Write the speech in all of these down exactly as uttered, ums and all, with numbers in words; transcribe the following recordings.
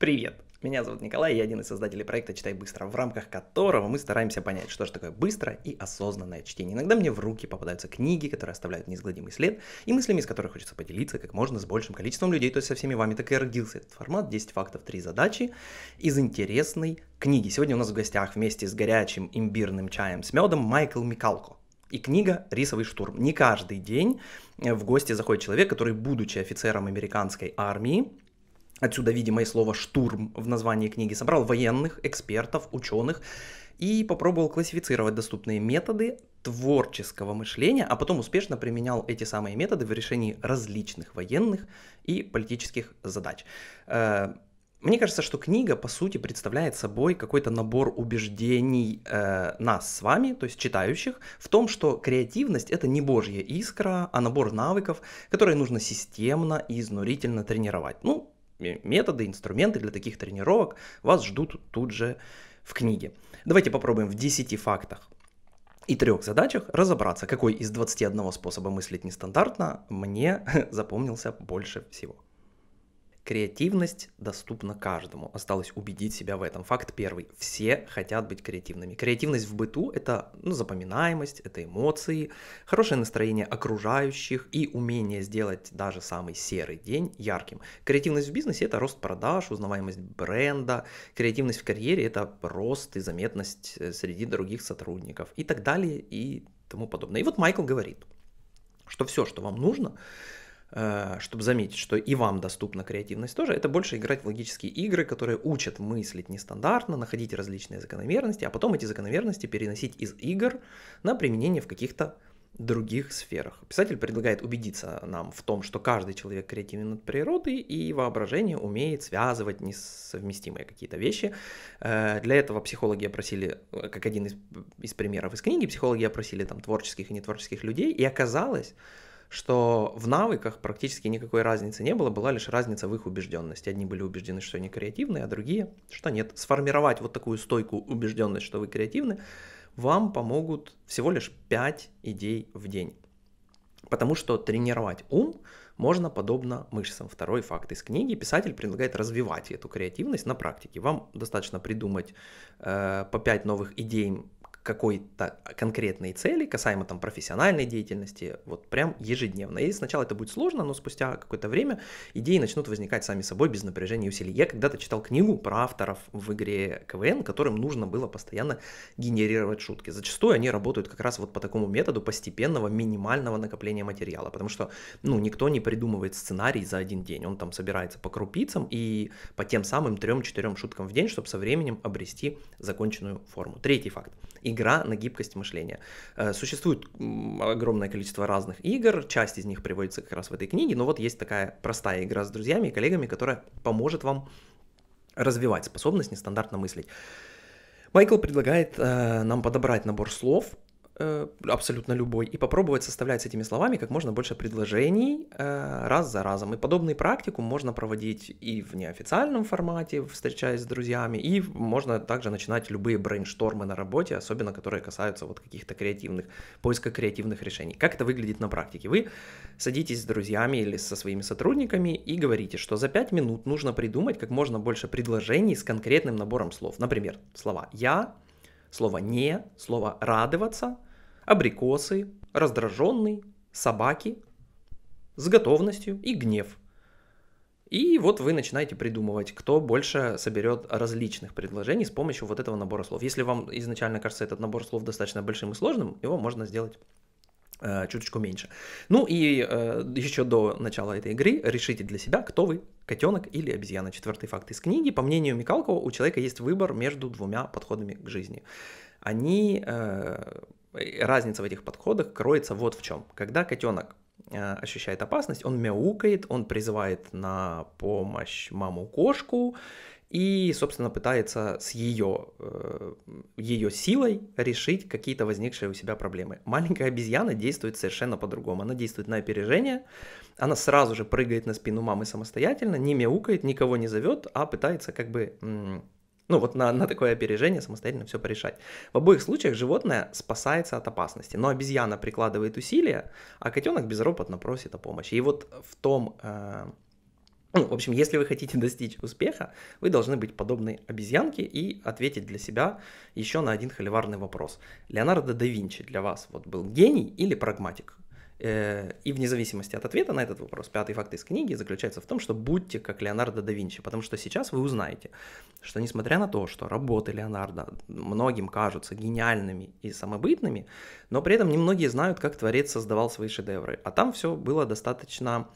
Привет! Меня зовут Николай, я один из создателей проекта «Читай быстро», в рамках которого мы стараемся понять, что же такое быстрое и осознанное чтение. Иногда мне в руки попадаются книги, которые оставляют неизгладимый след, и мыслями, из которых хочется поделиться как можно с большим количеством людей, то есть со всеми вами. Так и родился этот формат десять фактов, три задачи из интересной книги. Сегодня у нас в гостях вместе с горячим имбирным чаем с медом Майкл Микалко. И книга «Рисовый штурм». Не каждый день в гости заходит человек, который, будучи офицером американской армии, отсюда, видимо, и слово «штурм» в названии книги, собрал военных, экспертов, ученых и попробовал классифицировать доступные методы творческого мышления, а потом успешно применял эти самые методы в решении различных военных и политических задач. Мне кажется, что книга, по сути, представляет собой какой-то набор убеждений э, нас с вами, то есть читающих, в том, что креативность — это не божья искра, а набор навыков, которые нужно системно и изнурительно тренировать. Ну, методы, инструменты для таких тренировок вас ждут тут же в книге. Давайте попробуем в десяти фактах и трех задачах разобраться, какой из двадцати одного способа мыслить нестандартно мне запомнился больше всего. Креативность доступна каждому. Осталось убедить себя в этом. Факт первый. Все хотят быть креативными. Креативность в быту — это ну, запоминаемость, это эмоции, хорошее настроение окружающих и умение сделать даже самый серый день ярким. Креативность в бизнесе — это рост продаж, узнаваемость бренда. Креативность в карьере — это рост и заметность среди других сотрудников и так далее и тому подобное. И вот Майкл говорит, что все, что вам нужно, чтобы заметить, что и вам доступна креативность тоже, это больше играть в логические игры, которые учат мыслить нестандартно, находить различные закономерности, а потом эти закономерности переносить из игр на применение в каких-то других сферах. Писатель предлагает убедиться нам в том, что каждый человек креативен от природы, и воображение умеет связывать несовместимые какие-то вещи. Для этого психологи опросили, как один из, из примеров из книги, психологи опросили там творческих и нетворческих людей, и оказалось, что в навыках практически никакой разницы не было, была лишь разница в их убежденности. Одни были убеждены, что они креативны, а другие, что нет. Сформировать вот такую стойкую убежденность, что вы креативны, вам помогут всего лишь пять идей в день. Потому что тренировать ум можно подобно мышцам. Второй факт из книги. Писатель предлагает развивать эту креативность на практике. Вам достаточно придумать э, по пять новых идей, какой-то конкретной цели, касаемо там профессиональной деятельности, вот прям ежедневно. И сначала это будет сложно, но спустя какое-то время идеи начнут возникать сами собой без напряжения и усилий. Я когда-то читал книгу про авторов в игре КВН, которым нужно было постоянно генерировать шутки. Зачастую они работают как раз вот по такому методу постепенного минимального накопления материала, потому что, ну, никто не придумывает сценарий за один день. Он там собирается по крупицам и по тем самым трем-четырем шуткам в день, чтобы со временем обрести законченную форму. Третий факт. Игра на гибкость мышления. Существует огромное количество разных игр, часть из них приводится как раз в этой книге, но вот есть такая простая игра с друзьями и коллегами, которая поможет вам развивать способность нестандартно мыслить. Майкл предлагает э, нам подобрать набор слов, абсолютно любой, и попробовать составлять с этими словами как можно больше предложений э, раз за разом. И подобный практикум можно проводить и в неофициальном формате, встречаясь с друзьями, и можно также начинать любые брейнштормы на работе, особенно которые касаются вот каких-то креативных, поиска креативных решений. Как это выглядит на практике? Вы садитесь с друзьями или со своими сотрудниками и говорите, что за пять минут нужно придумать как можно больше предложений с конкретным набором слов. Например, слова «я», слово «не», слово «радоваться», абрикосы, раздраженный, собаки, с готовностью и гнев. И вот вы начинаете придумывать, кто больше соберет различных предложений с помощью вот этого набора слов. Если вам изначально кажется этот набор слов достаточно большим и сложным, его можно сделать э, чуточку меньше. Ну и э, еще до начала этой игры решите для себя, кто вы, котенок или обезьяна. Четвертый факт из книги. По мнению Микалкова, у человека есть выбор между двумя подходами к жизни. Они... Э, Разница в этих подходах кроется вот в чем. Когда котенок э, ощущает опасность, он мяукает, он призывает на помощь маму-кошку и, собственно, пытается с ее, э, ее силой решить какие-то возникшие у себя проблемы. Маленькая обезьяна действует совершенно по-другому. Она действует на опережение, она сразу же прыгает на спину мамы самостоятельно, не мяукает, никого не зовет, а пытается как бы... Ну вот на, на такое опережение самостоятельно все порешать. В обоих случаях животное спасается от опасности, но обезьяна прикладывает усилия, а котенок безропотно просит о помощи. И вот в том э, Ну, в общем, если вы хотите достичь успеха, вы должны быть подобны обезьянке и ответить для себя еще на один холиварный вопрос. Леонардо да Винчи для вас вот был гений или прагматик? И вне зависимости от ответа на этот вопрос, пятый факт из книги заключается в том, что будьте как Леонардо да Винчи, потому что сейчас вы узнаете, что несмотря на то, что работы Леонардо многим кажутся гениальными и самобытными, но при этом немногие знают, как творец создавал свои шедевры, а там все было достаточно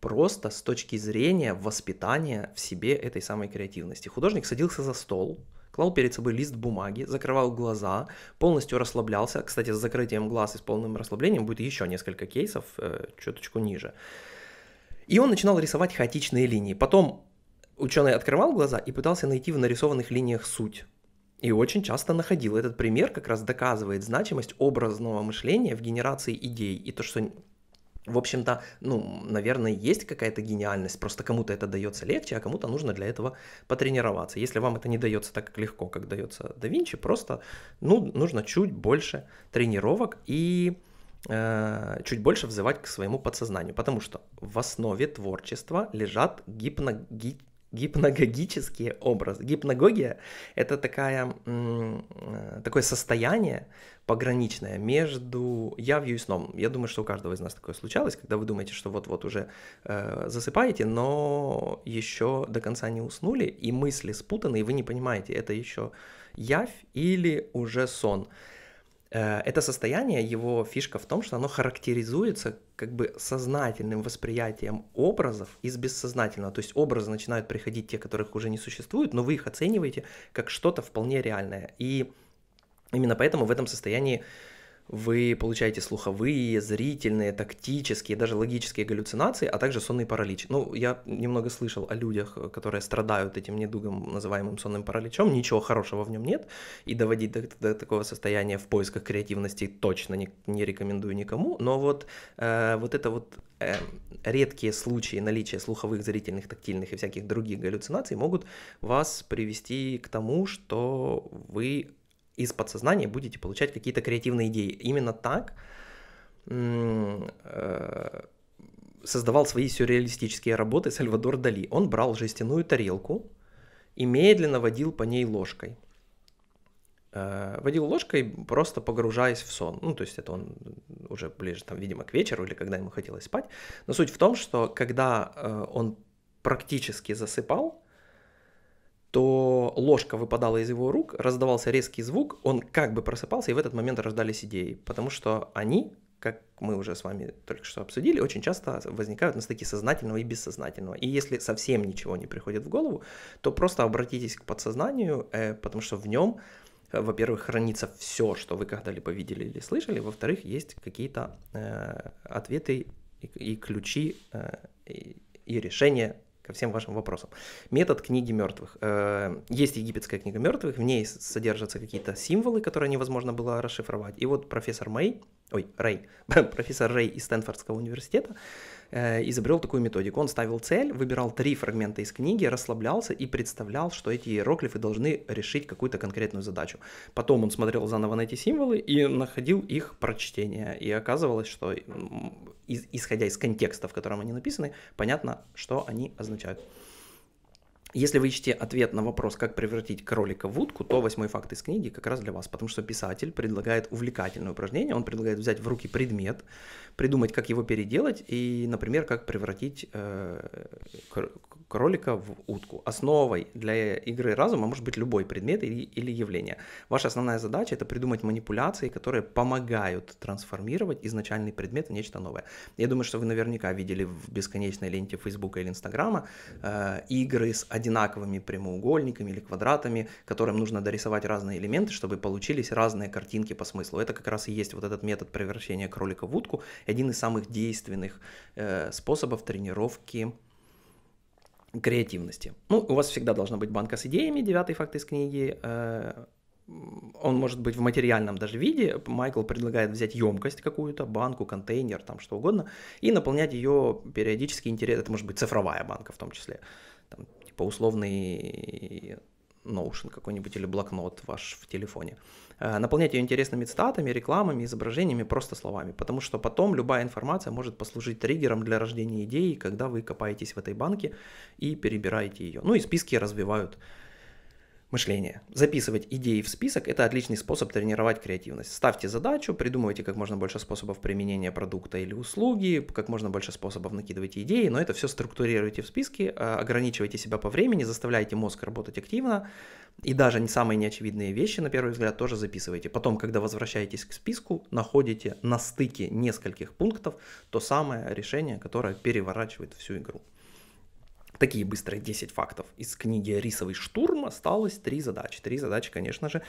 просто с точки зрения воспитания в себе этой самой креативности. Художник садился за стол, клал перед собой лист бумаги, закрывал глаза, полностью расслаблялся. Кстати, с закрытием глаз и с полным расслаблением будет еще несколько кейсов, э, чуточку ниже. И он начинал рисовать хаотичные линии. Потом ученый открывал глаза и пытался найти в нарисованных линиях суть. И очень часто находил. Этот пример как раз доказывает значимость образного мышления в генерации идей. И то, что... В общем-то, ну, наверное, есть какая-то гениальность, просто кому-то это дается легче, а кому-то нужно для этого потренироваться. Если вам это не дается так легко, как дается да Винчи, просто ну, нужно чуть больше тренировок и э, чуть больше взывать к своему подсознанию, потому что в основе творчества лежат гипно, ги, гипногогические образы. Гипногогия – это такая, такое состояние, пограничная между явью и сном. Я думаю, что у каждого из нас такое случалось, когда вы думаете, что вот-вот уже э, засыпаете, но еще до конца не уснули, и мысли спутаны, и вы не понимаете, это еще явь или уже сон. Э, это состояние, его фишка в том, что оно характеризуется как бы сознательным восприятием образов из бессознательного. То есть образы начинают приходить те, которых уже не существует, но вы их оцениваете как что-то вполне реальное. И именно поэтому в этом состоянии вы получаете слуховые, зрительные, тактические, даже логические галлюцинации, а также сонный паралич. Ну, я немного слышал о людях, которые страдают этим недугом, называемым сонным параличом. Ничего хорошего в нем нет, и доводить до, до такого состояния в поисках креативности точно не, не рекомендую никому. Но вот, э, вот это вот э, редкие случаи наличия слуховых, зрительных, тактильных и всяких других галлюцинаций могут вас привести к тому, что вы... из подсознания будете получать какие-то креативные идеи. Именно так создавал свои сюрреалистические работы Сальвадор Дали. Он брал жестяную тарелку и медленно водил по ней ложкой. Водил ложкой, просто погружаясь в сон. Ну, то есть это он уже ближе, там, видимо, к вечеру или когда ему хотелось спать. Но суть в том, что когда он практически засыпал, то ложка выпадала из его рук, раздавался резкий звук, он как бы просыпался, и в этот момент рождались идеи, потому что они, как мы уже с вами только что обсудили, очень часто возникают на стыке сознательного и бессознательного. И если совсем ничего не приходит в голову, то просто обратитесь к подсознанию, э, потому что в нем, во-первых, хранится все, что вы когда-либо видели или слышали, во-вторых, есть какие-то э, ответы и, и ключи э, и, и решения ко всем вашим вопросам. Метод книги мертвых. Есть египетская книга мертвых, в ней содержатся какие-то символы, которые невозможно было расшифровать. И вот профессор Мэй, ой, Рэй, профессор Рэй из Стэнфордского университета изобрел такую методику. Он ставил цель, выбирал три фрагмента из книги, расслаблялся и представлял, что эти иероглифы должны решить какую-то конкретную задачу. Потом он смотрел заново на эти символы и находил их прочтение. И оказывалось, что исходя из контекста, в котором они написаны, понятно, что они означают. Если вы ищете ответ на вопрос, как превратить кролика в утку, то восьмой факт из книги как раз для вас, потому что писатель предлагает увлекательное упражнение, он предлагает взять в руки предмет, придумать, как его переделать и, например, как превратить э, кролика в утку. Основой для игры разума может быть любой предмет или, или явление. Ваша основная задача – это придумать манипуляции, которые помогают трансформировать изначальный предмет в нечто новое. Я думаю, что вы наверняка видели в бесконечной ленте Фейсбука или Инстаграма э, игры с одинаковыми прямоугольниками или квадратами, которым нужно дорисовать разные элементы, чтобы получились разные картинки по смыслу. Это как раз и есть вот этот метод превращения кролика в утку, один из самых действенных э, способов тренировки креативности. Ну, у вас всегда должна быть банка с идеями, девятый факт из книги. Э, он может быть в материальном даже виде. Майкл предлагает взять емкость какую-то, банку, контейнер, там что угодно, и наполнять ее периодически интересно. Это может быть цифровая банка в том числе, там, по условный Notion какой-нибудь или блокнот ваш в телефоне. Наполняйте ее интересными цитатами, рекламами, изображениями, просто словами, потому что потом любая информация может послужить триггером для рождения идеи, когда вы копаетесь в этой банке и перебираете ее. Ну и списки развивают мышление. Записывать идеи в список – это отличный способ тренировать креативность. Ставьте задачу, придумывайте как можно больше способов применения продукта или услуги, как можно больше способов накидывайте идеи, но это все структурируйте в списке, ограничивайте себя по времени, заставляйте мозг работать активно, и даже самые неочевидные вещи, на первый взгляд, тоже записывайте. Потом, когда возвращаетесь к списку, находите на стыке нескольких пунктов то самое решение, которое переворачивает всю игру. Такие быстрые десять фактов из книги «Рисовый штурм». Осталось три задачи. Три задачи, конечно же,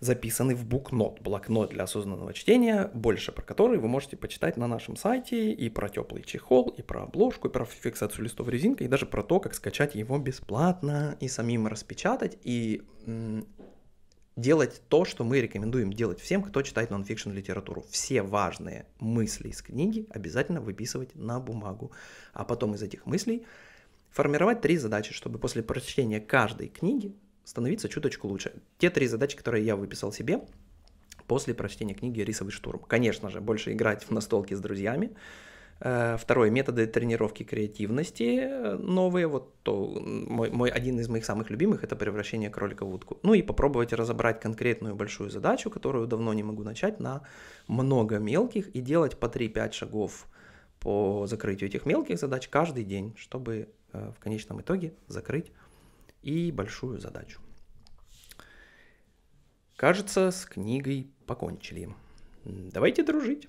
записаны в букнот, блокнот для осознанного чтения, больше про который вы можете почитать на нашем сайте, и про теплый чехол, и про обложку, и про фиксацию листов резинкой, и даже про то, как скачать его бесплатно и самим распечатать, и м- делать то, что мы рекомендуем делать всем, кто читает нонфикшн литературу. Все важные мысли из книги обязательно выписывать на бумагу, а потом из этих мыслей формировать три задачи, чтобы после прочтения каждой книги становиться чуточку лучше. Те три задачи, которые я выписал себе после прочтения книги «Рисовый штурм». Конечно же, больше играть в настолки с друзьями. Второе, методы тренировки креативности новые. Вот то, мой, мой, один из моих самых любимых – это превращение кролика в утку. Ну и попробовать разобрать конкретную большую задачу, которую давно не могу начать, на много мелких и делать по три-пять шагов по закрытию этих мелких задач каждый день, чтобы в конечном итоге закрыть и большую задачу. Кажется, с книгой покончили. Давайте дружить.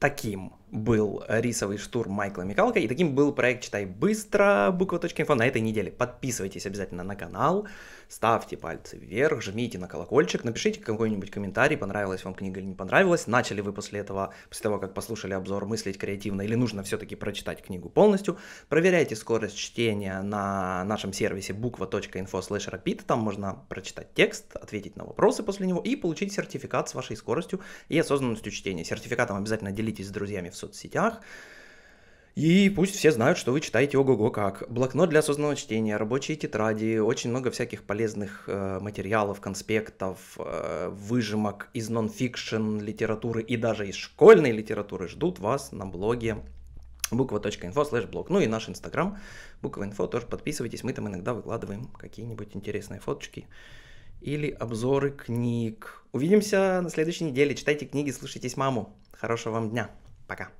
Таким был «Рисовый штурм» Майкла Микалко, и таким был проект «Читай быстро» буква точка инфо на этой неделе. Подписывайтесь обязательно на канал, ставьте пальцы вверх, жмите на колокольчик, напишите какой-нибудь комментарий, понравилась вам книга или не понравилась, начали вы после этого, после того, как послушали обзор, мыслить креативно или нужно все-таки прочитать книгу полностью. Проверяйте скорость чтения на нашем сервисе буква точка инфо слэш рапид, там можно прочитать текст, ответить на вопросы после него и получить сертификат с вашей скоростью и осознанностью чтения. Сертификатом обязательно делитесь с друзьями в соцсетях, и пусть все знают, что вы читаете ого-го как. Блокнот для осознанного чтения, рабочие тетради, очень много всяких полезных э, материалов, конспектов, э, выжимок из нонфикшн литературы и даже из школьной литературы ждут вас на блоге буква точка инфо слэш блог. Ну и наш Instagram буква точка инфо, тоже подписывайтесь, мы там иногда выкладываем какие-нибудь интересные фоточки или обзоры книг. Увидимся на следующей неделе. Читайте книги, слушайтесь маму. Хорошего вам дня. Пока.